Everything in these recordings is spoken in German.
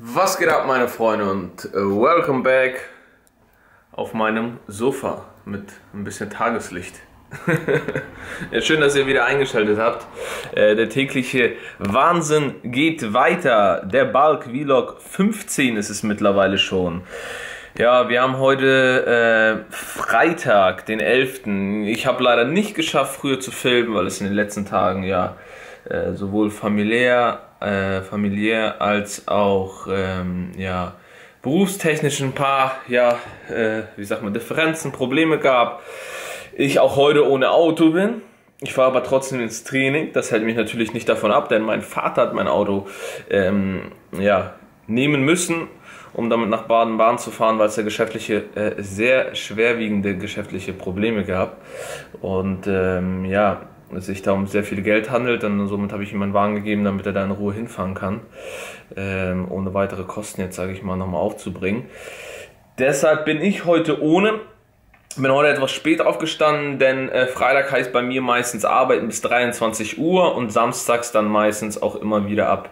Was geht ab, meine Freunde, und welcome back auf meinem Sofa mit ein bisschen Tageslicht. Ja, schön, dass ihr wieder eingeschaltet habt. Der tägliche Wahnsinn geht weiter. Der Balk Vlog 15 ist es mittlerweile schon. Ja, wir haben heute Freitag, den 11. Ich habe leider nicht geschafft, früher zu filmen, weil es in den letzten Tagen ja sowohl familiär als auch ja, berufstechnisch ein paar, ja, wie sagt man, Differenzen, Probleme gab. Ich auch heute ohne Auto bin. Ich fahre aber trotzdem ins Training. Das hält mich natürlich nicht davon ab, denn mein Vater hat mein Auto ja, nehmen müssen, um damit nach Baden-Baden zu fahren, weil es ja geschäftliche, sehr schwerwiegende geschäftliche Probleme gab. Und ja, es sich da um sehr viel Geld handelt, und somit habe ich ihm einen Wagen gegeben, damit er da in Ruhe hinfahren kann, ohne weitere Kosten jetzt, sage ich mal, nochmal aufzubringen. Deshalb bin ich heute ohne, bin heute etwas spät aufgestanden, denn Freitag heißt bei mir meistens arbeiten bis 23 Uhr und samstags dann meistens auch immer wieder ab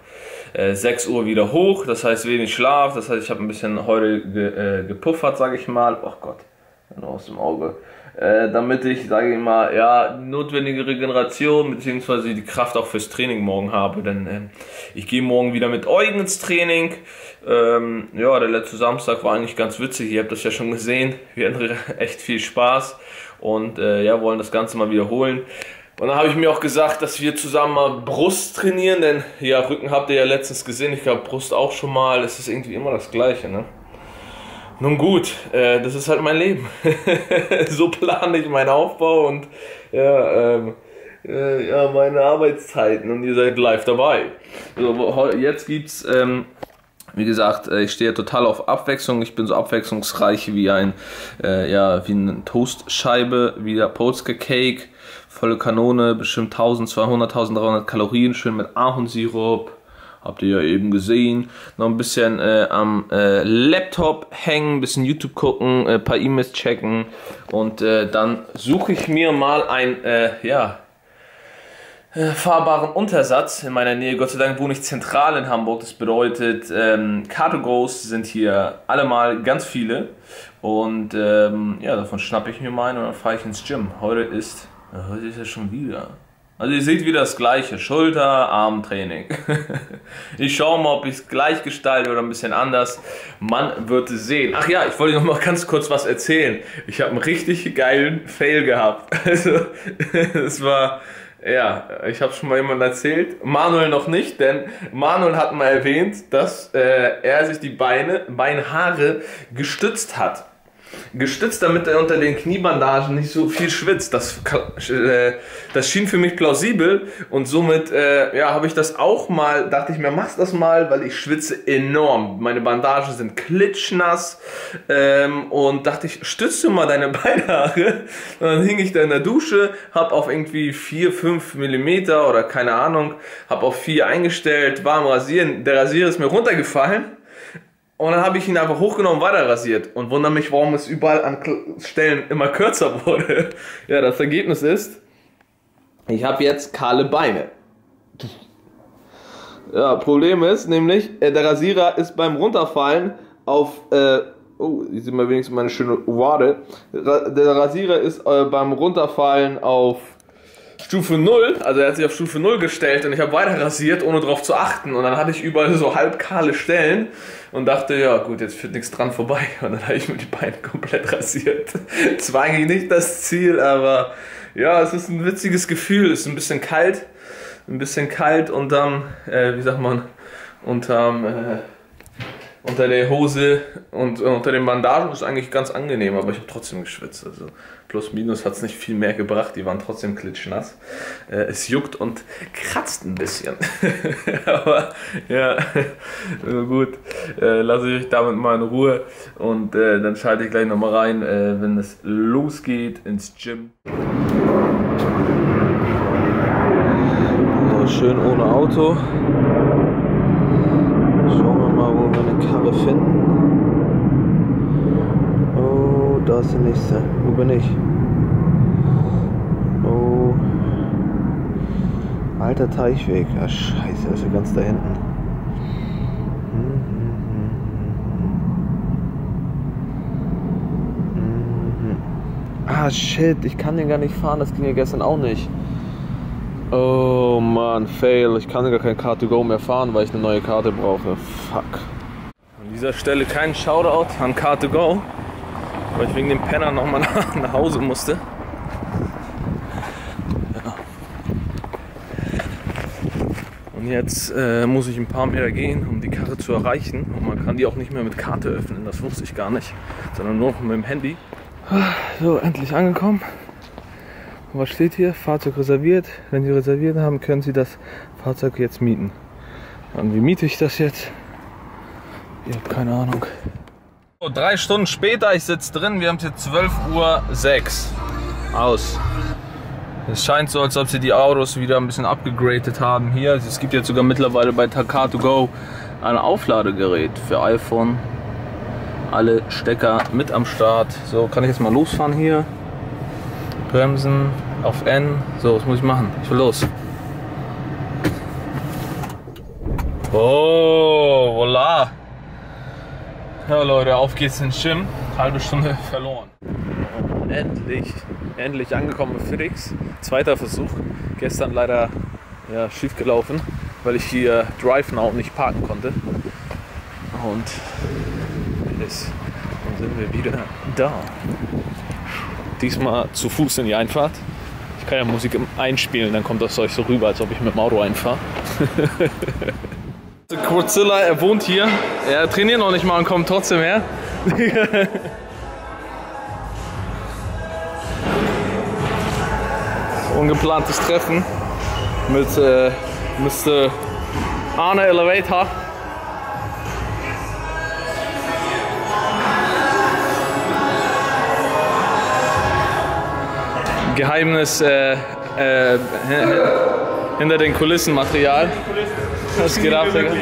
6 Uhr wieder hoch, das heißt wenig Schlaf, das heißt ich habe ein bisschen heute gepuffert, sage ich mal, oh Gott, nur aus dem Auge. Damit ich, sage ich mal, ja, notwendige Regeneration bzw. die Kraft auch fürs Training morgen habe, denn ich gehe morgen wieder mit Eugen ins Training. Ja, der letzte Samstag war eigentlich ganz witzig, ihr habt das ja schon gesehen, wir hatten echt viel Spaß und ja, wollen das Ganze mal wiederholen. Und dann habe ich mir auch gesagt, dass wir zusammen mal Brust trainieren, denn ja, Rücken habt ihr ja letztens gesehen, ich glaube Brust auch schon mal, es ist irgendwie immer das Gleiche, ne? Nun gut, das ist halt mein Leben. So plane ich meinen Aufbau und ja, ja, meine Arbeitszeiten, und ihr seid live dabei. So, jetzt gibt's, wie gesagt, ich stehe total auf Abwechslung. Ich bin so abwechslungsreich wie ein, ja, wie eine Toastscheibe, wie der Polska-Cake, volle Kanone, bestimmt 1200, 1300 Kalorien, schön mit Ahornsirup. Habt ihr ja eben gesehen. Noch ein bisschen am Laptop hängen, ein bisschen YouTube gucken, ein paar E-Mails checken. Und dann suche ich mir mal einen ja, fahrbaren Untersatz in meiner Nähe. Gott sei Dank wohne ich zentral in Hamburg. Das bedeutet, Car2Gos sind hier allemal ganz viele. Und ja, davon schnappe ich mir mal einen und dann fahre ich ins Gym. Heute ist ja schon wieder. Also ihr seht wieder das gleiche, Schulter, Armtraining. Ich schaue mal, ob ich es gleich gestalte oder ein bisschen anders. Man wird es sehen. Ach ja, ich wollte noch mal ganz kurz was erzählen. Ich habe einen richtig geilen Fail gehabt. Also, es war, ja, ich habe schon mal jemandem erzählt. Manuel noch nicht, denn Manuel hat mal erwähnt, dass er sich die Beinhaare gestützt hat. Gestützt, damit er unter den Kniebandagen nicht so viel schwitzt. Das schien für mich plausibel, und somit ja, habe ich das auch mal, dachte ich mir, mach's das mal, weil ich schwitze enorm. Meine Bandagen sind klitschnass, und dachte ich, stützt du mal deine Beinhaare. Und dann hing ich da in der Dusche, habe auf irgendwie 4, 5 mm oder keine Ahnung, habe auf 4 eingestellt, war am Rasieren, der Rasierer ist mir runtergefallen. Und dann habe ich ihn einfach hochgenommen, weiter rasiert, und wundere mich, warum es überall an Stellen immer kürzer wurde. Ja, das Ergebnis ist, ich habe jetzt kahle Beine. Ja, Problem ist nämlich, der Rasierer ist beim Runterfallen auf, oh, hier sieht man wenigstens meine schöne Wade. Der Rasierer ist beim Runterfallen auf Stufe 0, also er hat sich auf Stufe 0 gestellt, und ich habe weiter rasiert, ohne drauf zu achten, und dann hatte ich überall so halb kahle Stellen und dachte, ja gut, jetzt führt nichts dran vorbei, und dann habe ich mir die Beine komplett rasiert. Das war eigentlich nicht das Ziel, aber ja, es ist ein witziges Gefühl, es ist ein bisschen kalt unterm, wie sagt man, unter der Hose und unter den Bandagen ist eigentlich ganz angenehm, aber ich habe trotzdem geschwitzt. Also plus minus hat es nicht viel mehr gebracht, die waren trotzdem klitschnass. Es juckt und kratzt ein bisschen. Aber ja, gut, lasse ich euch damit mal in Ruhe, und dann schalte ich gleich nochmal rein, wenn es losgeht ins Gym. So, schön ohne Auto. Karre finden. Oh, da ist die nächste. Wo bin ich? Oh. Alter Teichweg. Ah, scheiße, das ist ja ganz da hinten. ah shit, ich kann den gar nicht fahren, das ging ja gestern auch nicht. Oh man, fail, ich kann gar kein Car2Go mehr fahren, weil ich eine neue Karte brauche, fuck. An dieser Stelle kein Shoutout an Car2Go, weil ich wegen dem Penner nochmal nach Hause musste. Ja. Und jetzt muss ich ein paar Meter gehen, um die Karte zu erreichen. Und man kann die auch nicht mehr mit Karte öffnen, das wusste ich gar nicht, sondern nur noch mit dem Handy. So, endlich angekommen. Und was steht hier? Fahrzeug reserviert. Wenn Sie reserviert haben, können Sie das Fahrzeug jetzt mieten. Und wie miete ich das jetzt? Ich habe keine Ahnung. So, 3 Stunden später, ich sitze drin, wir haben es jetzt 12:06 Uhr aus. Es scheint so, als ob sie die Autos wieder ein bisschen abgegradet haben hier. Es gibt jetzt sogar mittlerweile bei Car2Go ein Aufladegerät für iPhone. Alle Stecker mit am Start. So, kann ich jetzt mal losfahren hier. Bremsen auf N. So, was muss ich machen? Ich will los. Oh, voilà. Ja Leute, auf geht's in den Gym. Halbe Stunde verloren. Endlich angekommen in Felix. Zweiter Versuch. Gestern leider ja, schief gelaufen, weil ich hier Drive Now nicht parken konnte. Und dann sind wir wieder da. Diesmal zu Fuß in die Einfahrt. Ich kann ja Musik einspielen, dann kommt das euch so rüber, als ob ich mit dem Auto einfahre. Quartzilla, er wohnt hier. Er trainiert noch nicht mal und kommt trotzdem her. Ungeplantes Treffen mit Mr. Arne Elevator. Geheimnis hinter den Kulissen Material. Was geht ab, Digga?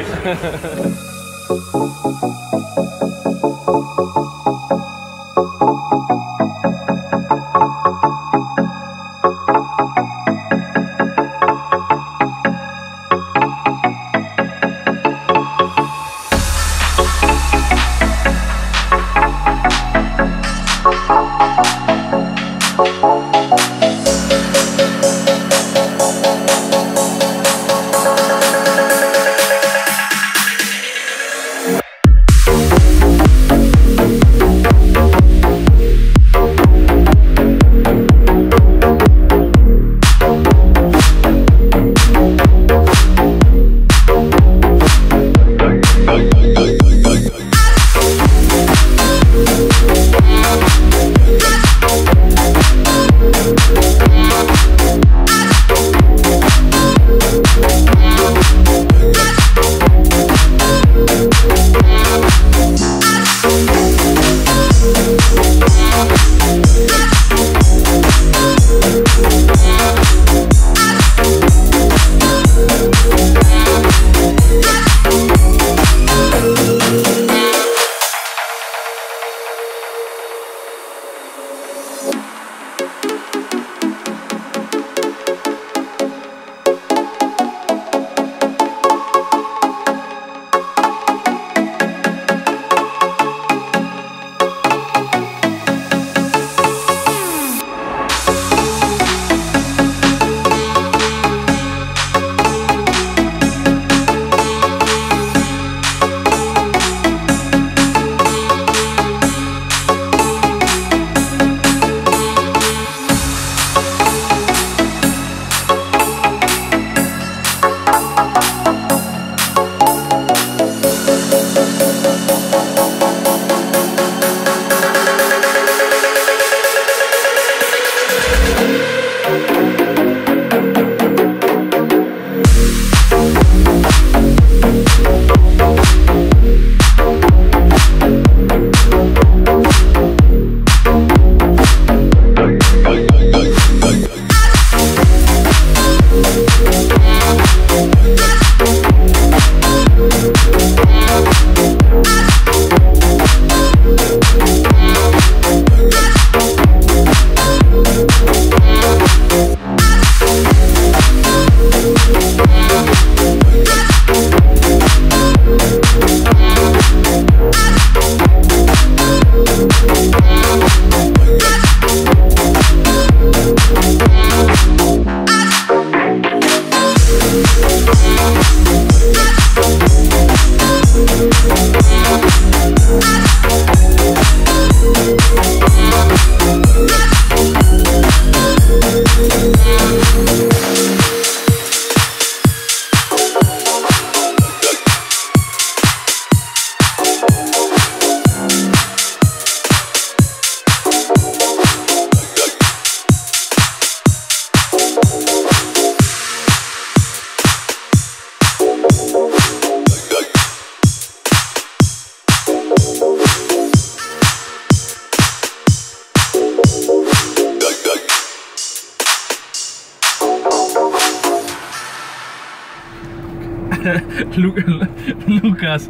Lukas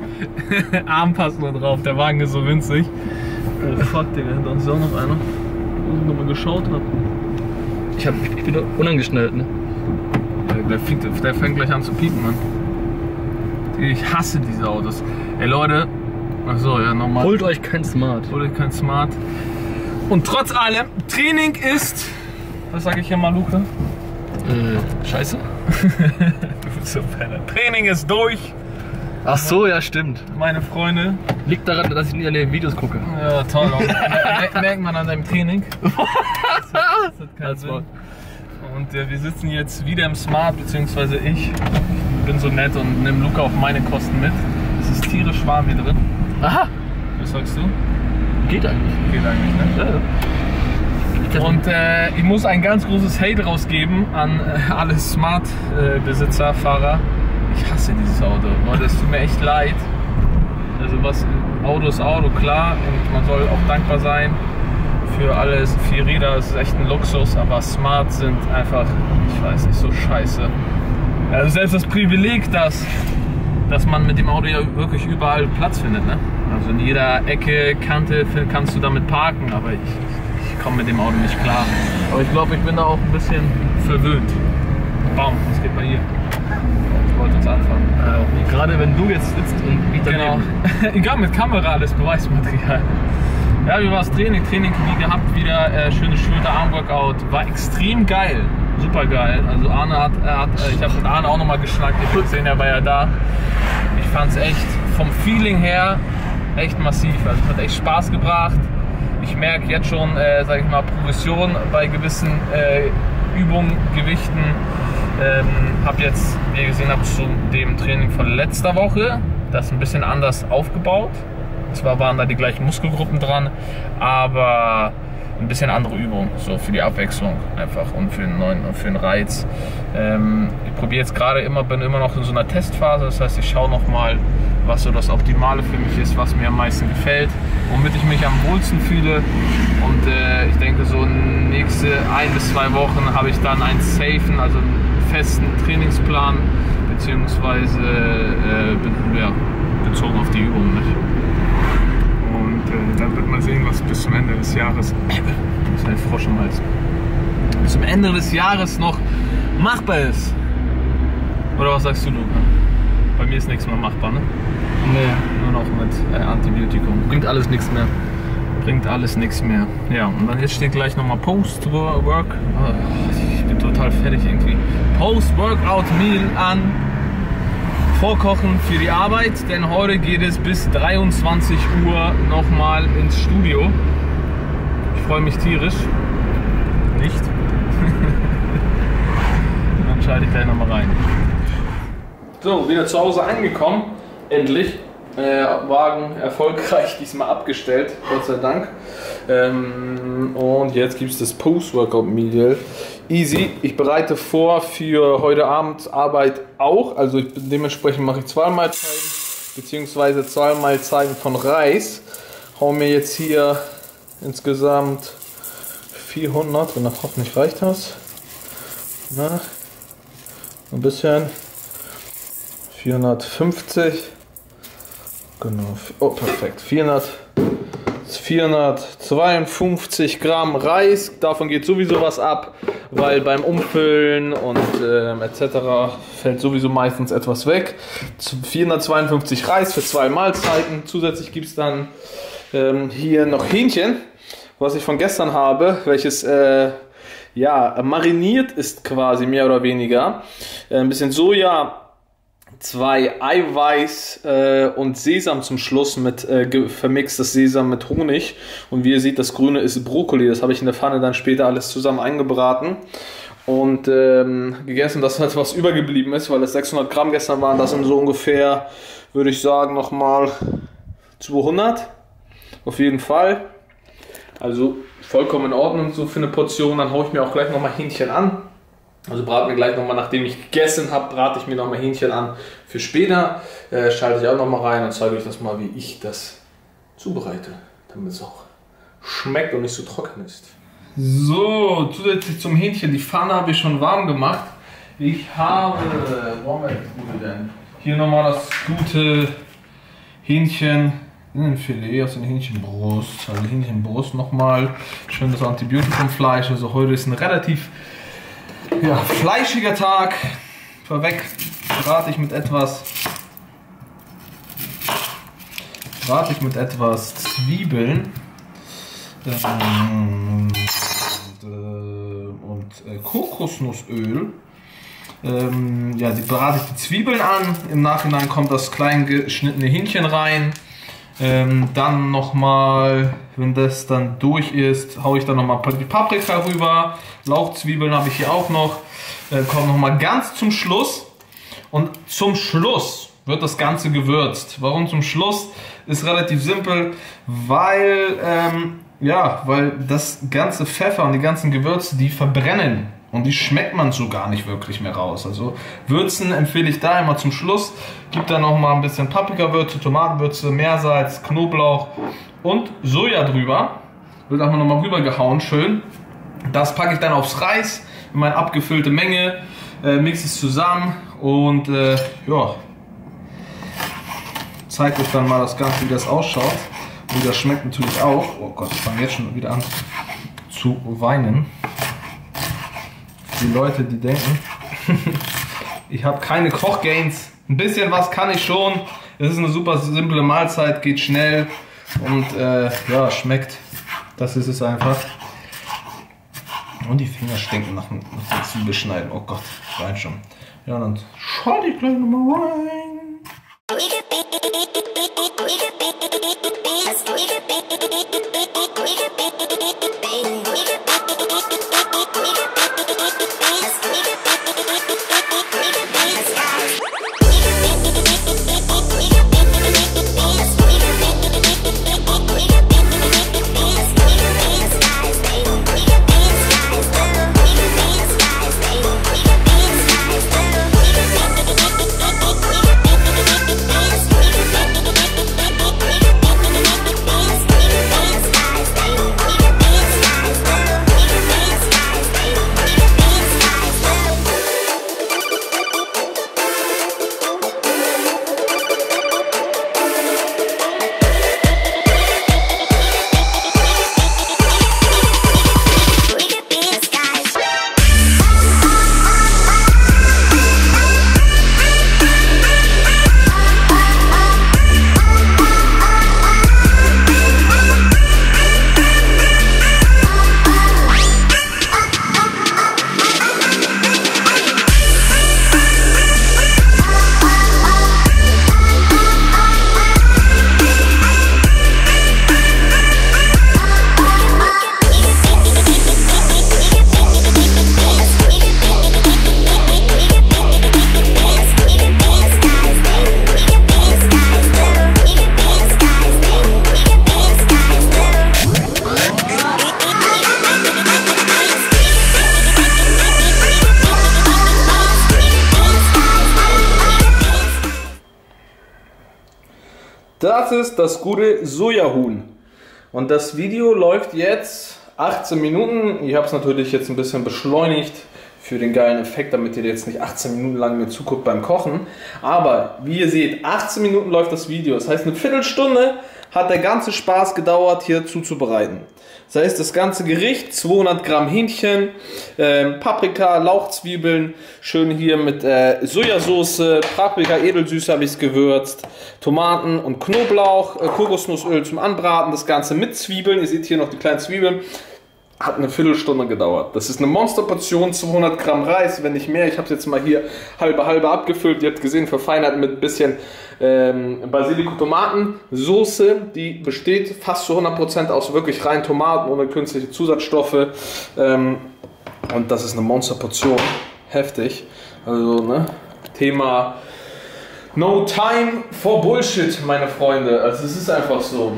Armpass nur drauf, der Wagen ist so winzig. Oh fuck, Digga, hinter uns ist auch noch einer, wo ich nochmal geschaut habe. Ich bin unangeschnallt, ne? Der fängt gleich an zu piepen, Mann. Ich hasse diese Autos. Ey Leute, achso, ja nochmal. Holt euch kein Smart. Holt euch kein Smart. Und trotz allem, Training ist... Was sage ich hier mal, Luca? Scheiße. Du bist so fett. Training ist durch. Ach so, ja stimmt. Meine Freunde. Liegt daran, dass ich nicht an den Videos gucke. Ja, toll. Merkt man an deinem Training. Das hat und wir sitzen jetzt wieder im Smart, beziehungsweise ich bin so nett und nehme Luca auf meine Kosten mit. Es ist tierisch warm hier drin. Aha. Was sagst du? Geht eigentlich. Geht eigentlich, ne? Ja, ja. Und ich muss ein ganz großes Hate rausgeben an alle Smart-Besitzer, Fahrer. Ich hasse dieses Auto. Leute, es tut mir echt leid. Also was, Auto ist Auto, klar. Und man soll auch dankbar sein für alles. 4 Räder, es ist echt ein Luxus. Aber Smart sind einfach, ich weiß nicht, so scheiße. Also selbst das Privileg, dass man mit dem Auto ja wirklich überall Platz findet. Ne? Also in jeder Ecke, Kante kannst du damit parken. Aber ich komme mit dem Auto nicht klar. Aber ich glaube, ich bin da auch ein bisschen verwöhnt. Bam, was geht bei ihr? Ich wollte uns anfangen. Gerade wenn du jetzt sitzt und ich daneben. Genau. Egal, mit Kamera alles Beweismaterial. Ja, wie war das Training? Training wie gehabt, wieder schönes Schulterarm-Workout. War extrem geil. Super geil. Also Arne ich habe mit Arne auch nochmal geschnackt. Ihr habt gesehen, er war ja da. Ich fand es echt vom Feeling her echt massiv. Also es hat echt Spaß gebracht. Ich merke jetzt schon, sage ich mal, Progression bei gewissen Übungen, Gewichten. Habe jetzt, wie ihr gesehen habt, zu dem Training von letzter Woche das ein bisschen anders aufgebaut. Zwar waren da die gleichen Muskelgruppen dran, aber ein bisschen andere Übung, so für die Abwechslung einfach und für den neuen und für den Reiz. Ich probiere jetzt gerade bin immer noch in so einer Testphase, das heißt, ich schaue nochmal, was so das Optimale für mich ist, was mir am meisten gefällt, womit ich mich am wohlsten fühle. Und ich denke, so nächste 1 bis 2 Wochen habe ich dann einen safen, also einen festen Trainingsplan, beziehungsweise bezogen auf die Übung. Nicht? Und dann wird man sehen, was bis zum Ende des Jahres, das ist ein Frosch im Hals, bis zum Ende des Jahres noch machbar ist. Oder was sagst du, Luca? Bei mir ist nichts mehr machbar, ne? Nee, nur noch mit Antibiotikum. Bringt alles nichts mehr. Bringt alles nichts mehr. Ja, und dann jetzt steht gleich nochmal Post-Work. Oh, ich bin total fertig irgendwie. Post-Workout-Meal an. Vorkochen für die Arbeit, denn heute geht es bis 23 Uhr nochmal ins Studio. Ich freue mich tierisch. Nicht? Dann schalte ich gleich nochmal rein. So, wieder zu Hause angekommen. Endlich. Wagen erfolgreich diesmal abgestellt, Gott sei Dank. Und jetzt gibt es das Post-Workout-Meal. Easy. Ich bereite vor für heute Abend Arbeit auch. Also dementsprechend mache ich 2 Mahlzeiten, beziehungsweise 2 Mahlzeiten von Reis. Hau mir jetzt hier insgesamt 400, wenn das hoffentlich reicht das. Na, ein bisschen. 450, genau, oh perfekt, 452 Gramm Reis, davon geht sowieso was ab, weil beim Umfüllen und etc. fällt sowieso meistens etwas weg. 452 Reis für 2 Mahlzeiten, zusätzlich gibt es dann hier noch Hähnchen, was ich von gestern habe, welches... ja, mariniert ist quasi, mehr oder weniger. Ein bisschen Soja, 2 Eiweiß und Sesam zum Schluss mit vermixtes Sesam mit Honig. Und wie ihr seht, das Grüne ist Brokkoli. Das habe ich in der Pfanne dann später alles zusammen eingebraten und gegessen, dass halt was übergeblieben ist, weil das 600 Gramm gestern waren. Das sind so ungefähr, würde ich sagen, nochmal 200. Auf jeden Fall. Also vollkommen in Ordnung so für eine Portion. Dann haue ich mir auch gleich nochmal Hähnchen an. Also brate mir gleich nochmal, nachdem ich gegessen habe, brate ich mir nochmal Hähnchen an für später. Schalte ich auch nochmal rein und zeige euch das mal, wie ich das zubereite, damit es auch schmeckt und nicht so trocken ist. So, zusätzlich zum Hähnchen, die Pfanne habe ich schon warm gemacht. Ich habe, wo haben wir denn? Hier nochmal das gute Hähnchen, Filet aus den Hähnchenbrust. Also Hähnchenbrust nochmal. Schön das Antibiotikumfleisch. Also heute ist ein relativ fleischiger Tag. Vorweg brate ich mit etwas. Zwiebeln. Und Kokosnussöl. Die brate ich die Zwiebeln an. Im Nachhinein kommt das klein geschnittene Hähnchen rein. Dann nochmal, wenn das dann durch ist, haue ich dann nochmal die Paprika rüber. Lauchzwiebeln habe ich hier auch noch. Kommt nochmal ganz zum Schluss. Und zum Schluss wird das Ganze gewürzt. Warum zum Schluss? Ist relativ simpel, weil, weil das ganze Pfeffer und die ganzen Gewürze, die verbrennen. Und die schmeckt man so gar nicht wirklich mehr raus. Also würzen empfehle ich da immer zum Schluss. Gibt da noch mal ein bisschen Paprikawürze, Tomatenwürze, Meersalz, Knoblauch und Soja drüber. Wird einfach noch mal rübergehauen, schön. Das packe ich dann aufs Reis in meine abgefüllte Menge, mixe es zusammen und zeige euch dann mal das Ganze, wie das ausschaut. Und das schmeckt natürlich auch. Oh Gott, ich fange jetzt schon wieder an zu weinen. Die Leute, die denken, ich habe keine Kochgains. Ein bisschen was kann ich schon. Es ist eine super simple Mahlzeit, geht schnell und schmeckt. Das ist es einfach. Und die Finger stinken nach dem Zwiebelschneiden. Oh Gott, rein schon. Ja, dann schau die gleich nochmal rein. Das ist das gute Sojahuhn. Und das Video läuft jetzt 18 Minuten. Ich habe es natürlich jetzt ein bisschen beschleunigt für den geilen Effekt, damit ihr jetzt nicht 18 Minuten lang mir zuguckt beim Kochen. Aber wie ihr seht, 18 Minuten läuft das Video. Das heißt, eine Viertelstunde hat der ganze Spaß gedauert, hier zuzubereiten. Das heißt, das ganze Gericht, 200 Gramm Hähnchen, Paprika, Lauchzwiebeln, schön hier mit Sojasauce, Paprika, edelsüß habe ich es gewürzt, Tomaten und Knoblauch, Kokosnussöl zum Anbraten, das Ganze mit Zwiebeln, ihr seht hier noch die kleinen Zwiebeln, hat eine Viertelstunde gedauert. Das ist eine Monsterportion, 200 Gramm Reis, wenn nicht mehr. Ich habe es jetzt mal hier halbe abgefüllt, ihr habt gesehen, verfeinert mit ein bisschen Basilikum-Tomaten-Soße, die besteht fast zu 100% aus wirklich reinen Tomaten ohne künstliche Zusatzstoffe. Und das ist eine Monsterportion. Heftig. Also, ne? Thema No Time for Bullshit, meine Freunde. Also, es ist einfach so.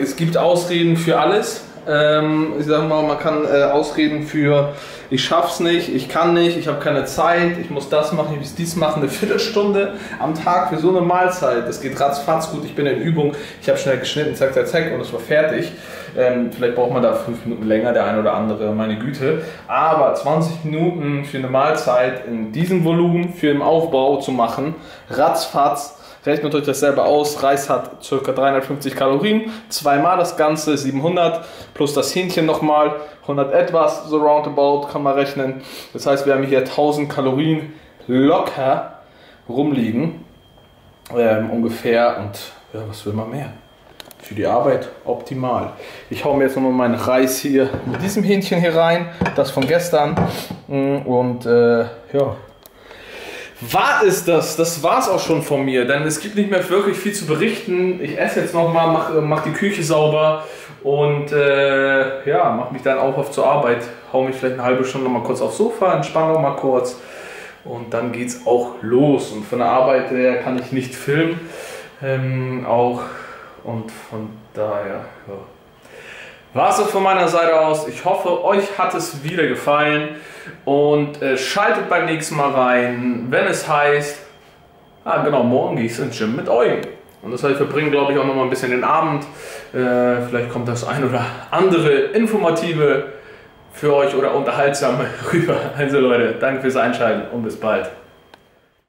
Es gibt Ausreden für alles. Ich sag mal, man kann Ausreden für ich schaff's nicht, ich kann nicht, ich habe keine Zeit, ich muss das machen, ich muss dies machen, eine Viertelstunde am Tag für so eine Mahlzeit. Das geht ratzfatz gut, ich bin in Übung, ich habe schnell geschnitten, zack, zack, zack und es war fertig. Vielleicht braucht man da 5 Minuten länger, der eine oder andere, meine Güte. Aber 20 Minuten für eine Mahlzeit in diesem Volumen für den Aufbau zu machen, ratzfatz. Rechnet euch das selber aus, Reis hat ca. 350 Kalorien, zweimal das Ganze, 700, plus das Hähnchen nochmal, 100 etwas, so roundabout kann man rechnen. Das heißt, wir haben hier 1000 Kalorien locker rumliegen, ungefähr, und ja, was will man mehr? Für die Arbeit optimal. Ich hau mir jetzt nochmal meinen Reis hier mit diesem Hähnchen hier rein, das von gestern, und ja. War es das? Das war es auch schon von mir, denn es gibt nicht mehr wirklich viel zu berichten. Ich esse jetzt nochmal, mach die Küche sauber und ja, mach mich dann auch auf zur Arbeit. Hau mich vielleicht eine halbe Stunde nochmal kurz aufs Sofa, entspanne nochmal kurz und dann geht's auch los. Und von der Arbeit her kann ich nicht filmen, auch und von daher, ja. War es von meiner Seite aus. Ich hoffe, euch hat es wieder gefallen und schaltet beim nächsten Mal rein, wenn es heißt, genau, morgen gehe ich ins Gym mit Eugen. Und das heißt, wir bringen, glaube ich, auch nochmal ein bisschen den Abend. Vielleicht kommt das ein oder andere Informative für euch oder Unterhaltsame rüber. Also Leute, danke fürs Einschalten und bis bald.